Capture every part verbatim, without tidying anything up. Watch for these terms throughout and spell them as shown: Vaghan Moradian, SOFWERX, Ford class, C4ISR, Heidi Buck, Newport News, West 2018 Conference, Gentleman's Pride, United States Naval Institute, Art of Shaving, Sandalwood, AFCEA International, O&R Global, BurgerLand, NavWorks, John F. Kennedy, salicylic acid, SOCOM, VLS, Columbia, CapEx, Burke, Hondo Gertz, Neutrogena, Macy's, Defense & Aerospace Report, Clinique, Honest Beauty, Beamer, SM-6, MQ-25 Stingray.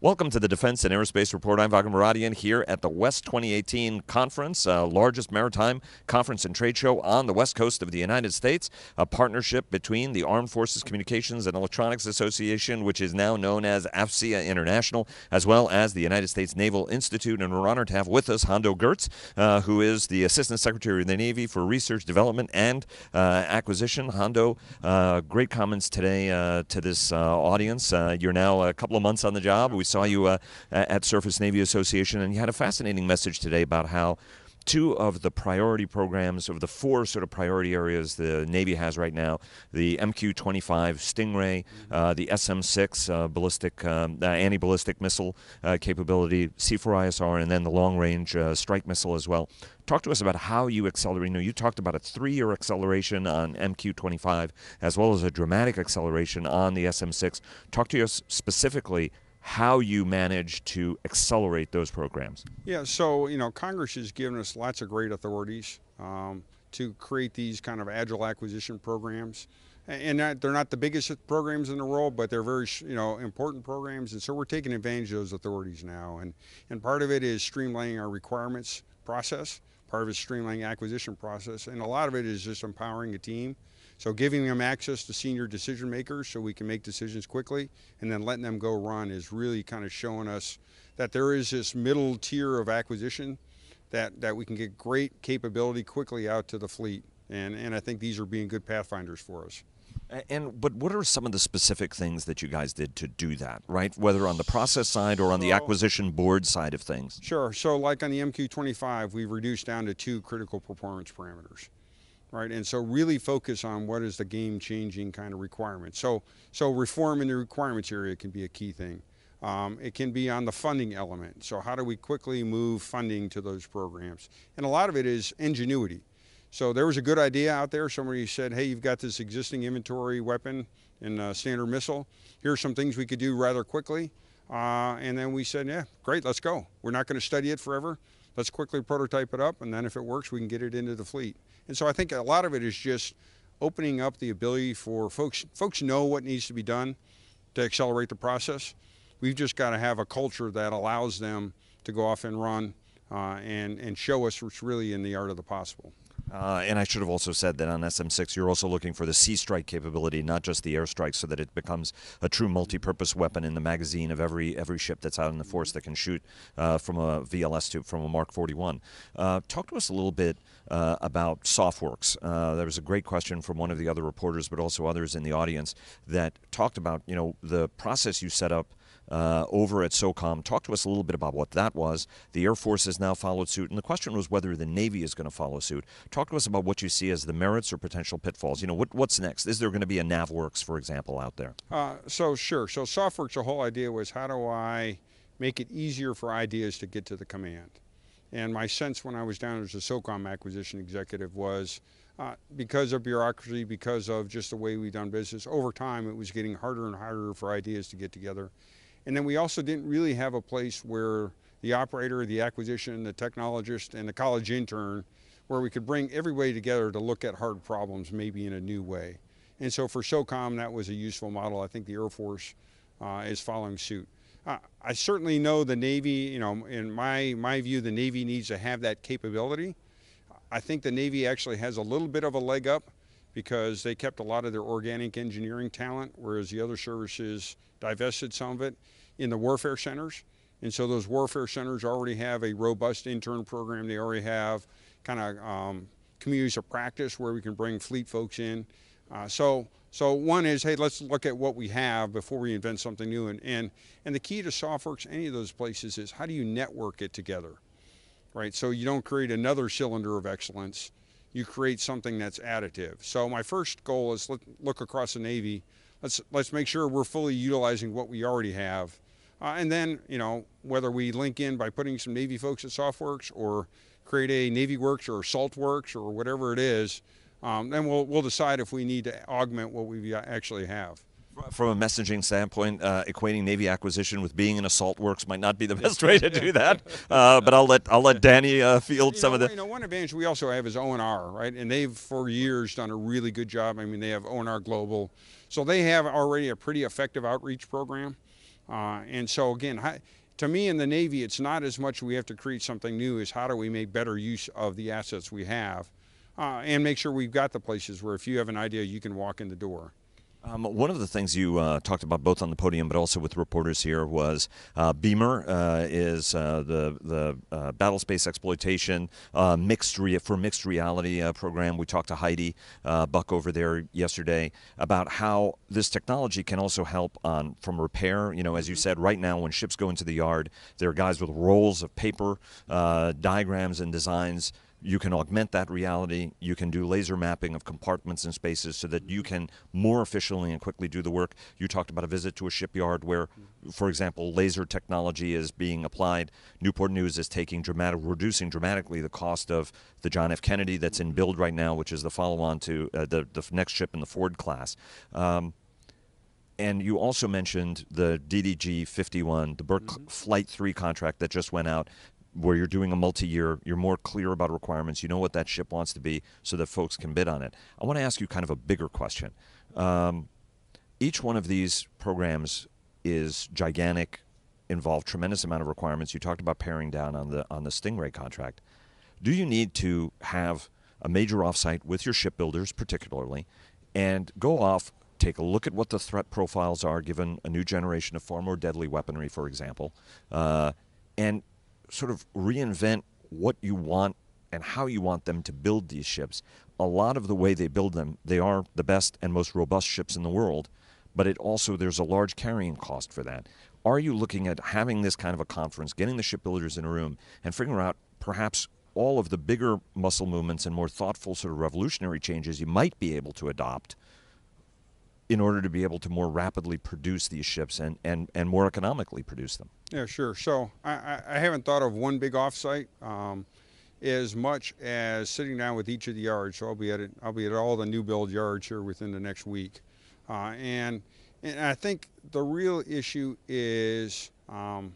Welcome to the Defense and Aerospace Report. I'm Vaghan Moradian here at the West twenty eighteen Conference, uh, largest maritime conference and trade show on the west coast of the United States, a partnership between the Armed Forces Communications and Electronics Association, which is now known as AFCEA International, as well as the United States Naval Institute. And we're honored to have with us Hondo Gertz, uh, who is the Assistant Secretary of the Navy for Research, Development, and uh, Acquisition. Hondo, uh, great comments today uh, to this uh, audience. Uh, you're now a couple of months on the job. We saw you uh, at Surface Navy Association, and you had a fascinating message today about how two of the priority programs, of the four sort of priority areas the Navy has right now, the M Q twenty-five Stingray, uh, the S M six uh, ballistic, um, uh, anti-ballistic missile uh, capability, C four I S R, and then the long-range uh, strike missile as well. Talk to us about how you accelerate. You know, you talked about a three-year acceleration on M Q twenty-five, as well as a dramatic acceleration on the S M six. Talk to us specifically how you manage to accelerate those programs. Yeah, so, you know, Congress has given us lots of great authorities um, to create these kind of agile acquisition programs. And that, they're not the biggest programs in the world, but they're very, you know, important programs. And so we're taking advantage of those authorities now. And, and part of it is streamlining our requirements process. Part of it is streamlining acquisition process. And a lot of it is just empowering a team. So giving them access to senior decision makers so we can make decisions quickly, and then letting them go run is really kind of showing us that there is this middle tier of acquisition that, that we can get great capability quickly out to the fleet. And, and I think these are being good pathfinders for us. And but what are some of the specific things that you guys did to do that, right? Whether on the process side or on the acquisition board side of things? Sure, so like on the M Q twenty-five, we've reduced down to two critical performance parameters. Right, and so really focus on what is the game-changing kind of requirement. So, so reform in the requirements area can be a key thing. Um, it can be on the funding element. So how do we quickly move funding to those programs? And a lot of it is ingenuity. So there was a good idea out there. Somebody said, hey, you've got this existing inventory weapon and uh, standard missile. Here are some things we could do rather quickly. Uh, and then we said, yeah, great, let's go. We're not going to study it forever. Let's quickly prototype it up, and then if it works, we can get it into the fleet. And so I think a lot of it is just opening up the ability for folks. Folks know what needs to be done to accelerate the process. We've just got to have a culture that allows them to go off and run uh, and, and show us what's really in the art of the possible. Uh, and I should have also said that on S M six, you're also looking for the sea strike capability, not just the airstrike, so that it becomes a true multi-purpose weapon in the magazine of every every ship that's out in the force that can shoot uh, from a V L S to from a Mark forty-one. Uh, talk to us a little bit uh, about SOFWERX. Uh, there was a great question from one of the other reporters, but also others in the audience that talked about, you know, the process you set up Uh, over at SOCOM. Talk to us a little bit about what that was. The Air Force has now followed suit, and the question was whether the Navy is going to follow suit. Talk to us about what you see as the merits or potential pitfalls. You know, what, what's next? Is there going to be a NavWorks, for example, out there? Uh, so, sure. So, SOFWERX, the whole idea was, how do I make it easier for ideas to get to the command? And my sense when I was down as a SOCOM acquisition executive was, uh, because of bureaucracy, because of just the way we've done business, over time it was getting harder and harder for ideas to get together. And then we also didn't really have a place where the operator, the acquisition, the technologist, and the college intern, where we could bring everybody together to look at hard problems maybe in a new way. And so for SOCOM, that was a useful model. I think the Air Force uh, is following suit. Uh, I certainly know the Navy, you know, in my, my view, the Navy needs to have that capability. I think the Navy actually has a little bit of a leg up, because they kept a lot of their organic engineering talent, whereas the other services divested some of it in the warfare centers. And so those warfare centers already have a robust intern program. They already have kind of um, communities of practice where we can bring fleet folks in. Uh, so, so one is, hey, let's look at what we have before we invent something new. And, and, and the key to SOFWERX, any of those places, is how do you network it together, right? So you don't create another cylinder of excellence. You create something that's additive. So my first goal is look, look across the Navy. Let's, let's make sure we're fully utilizing what we already have. Uh, and then, you know, whether we link in by putting some Navy folks at SOFWERX, or create a NavWorks or SaltWorks or whatever it is, um, then we'll, we'll decide if we need to augment what we actually have. From a messaging standpoint, uh, equating Navy acquisition with being in a SaltWorks might not be the best way to do that. Uh, but I'll let I'll let Danny uh, field you some know, of the. You know, one advantage we also have is O and R, right? And they've for years done a really good job. I mean, they have O and R Global, so they have already a pretty effective outreach program. Uh, and so again, hi, to me in the Navy, it's not as much we have to create something new as how do we make better use of the assets we have, uh, and make sure we've got the places where if you have an idea, you can walk in the door. Um, one of the things you uh, talked about both on the podium but also with reporters here was uh, Beamer uh, is uh, the, the uh, battle space exploitation uh, mixed re for mixed reality uh, program. We talked to Heidi uh, Buck over there yesterday about how this technology can also help on from repair. You know, as you said, right now when ships go into the yard, there are guys with rolls of paper, uh, diagrams and designs. You can augment that reality. You can do laser mapping of compartments and spaces so that you can more efficiently and quickly do the work. You talked about a visit to a shipyard where, for example, laser technology is being applied. Newport News is taking dramatic, reducing dramatically the cost of the John F. Kennedy that's in build right now, which is the follow-on to uh, the, the next ship in the Ford class. Um, And you also mentioned the D D G fifty-one, the Burke mm-hmm. Flight three contract that just went out, where you're doing a multi-year, you're more clear about requirements, you know what that ship wants to be so that folks can bid on it. I want to ask you kind of a bigger question. Um, each one of these programs is gigantic, involved tremendous amount of requirements. You talked about paring down on the, on the Stingray contract. Do you need to have a major offsite with your shipbuilders particularly and go off, take a look at what the threat profiles are given a new generation of far more deadly weaponry, for example, uh, and sort of reinvent what you want and how you want them to build these ships? A lot of the way they build them, they are the best and most robust ships in the world, but it also, there's a large carrying cost for that. Are you looking at having this kind of a conference, getting the shipbuilders in a room and figuring out perhaps all of the bigger muscle movements and more thoughtful sort of revolutionary changes you might be able to adopt in order to be able to more rapidly produce these ships and, and, and more economically produce them? Yeah, sure. So I, I haven't thought of one big offsite um, as much as sitting down with each of the yards. So I'll be at it, I'll be at all the new build yards here within the next week. Uh, and, and I think the real issue is um,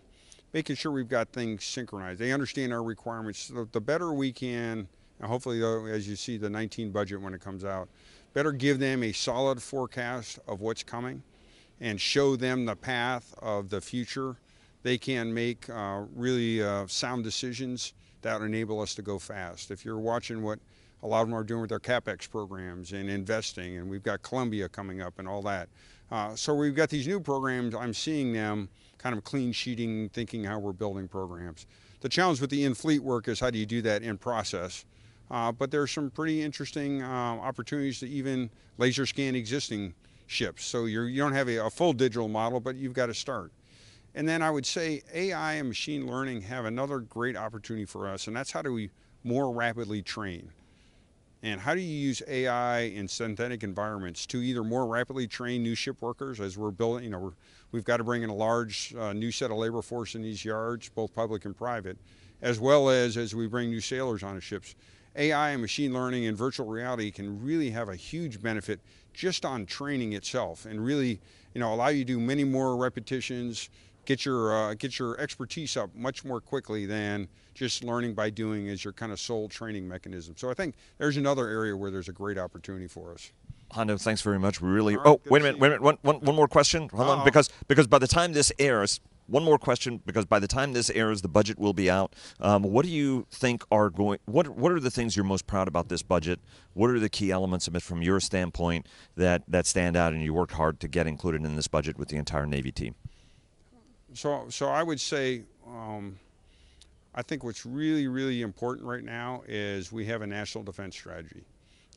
making sure we've got things synchronized. They understand our requirements. The, the better we can, and hopefully though, as you see the nineteen budget when it comes out, better give them a solid forecast of what's coming and show them the path of the future. They can make uh, really uh, sound decisions that enable us to go fast. If you're watching what a lot of them are doing with their CapEx programs and investing, and we've got Columbia coming up and all that. Uh, so we've got these new programs, I'm seeing them kind of clean sheeting, thinking how we're building programs. The challenge with the in-fleet work is how do you do that in process? Uh, but there's some pretty interesting uh, opportunities to even laser scan existing ships. So you're, you don't have a, a full digital model, but you've got to start. And then I would say A I and machine learning have another great opportunity for us, and that's how do we more rapidly train? And how do you use A I in synthetic environments to either more rapidly train new ship workers as we're building, you know, we're, we've got to bring in a large uh, new set of labor force in these yards, both public and private, as well as as we bring new sailors onto ships. A I and machine learning and virtual reality can really have a huge benefit just on training itself and really, you know, allow you to do many more repetitions, get your, uh, get your expertise up much more quickly than just learning by doing as your kind of sole training mechanism. So I think there's another area where there's a great opportunity for us. Hondo, thanks very much. We really, right, oh, wait a minute, wait a minute, one, one, one more question. Hold uh-oh. on, because, because by the time this airs, One more question, because by the time this airs, the budget will be out. Um, what do you think are going? What What are the things you're most proud about this budget? What are the key elements of it from your standpoint that that stand out and you worked hard to get included in this budget with the entire Navy team? So, so I would say, um, I think what's really, really important right now is we have a national defense strategy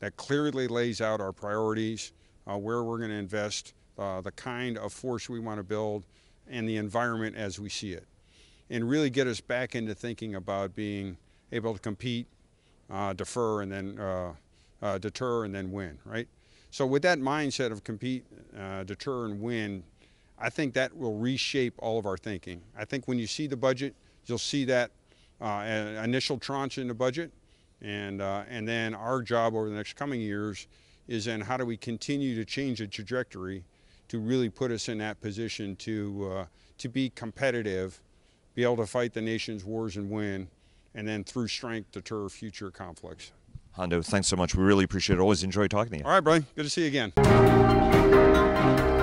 that clearly lays out our priorities, uh, where we're going to invest, uh, the kind of force we want to build, and the environment as we see it, and really get us back into thinking about being able to compete, uh, defer, and then uh, uh, deter, and then win, right? So with that mindset of compete, uh, deter, and win, I think that will reshape all of our thinking. I think when you see the budget, you'll see that uh, initial tranche in the budget, and, uh, and then our job over the next coming years is in how do we continue to change the trajectory to really put us in that position to, uh, to be competitive, be able to fight the nation's wars and win, and then through strength deter future conflicts. Hondo, thanks so much. We really appreciate it. Always enjoy talking to you. All right, Brian. Good to see you again.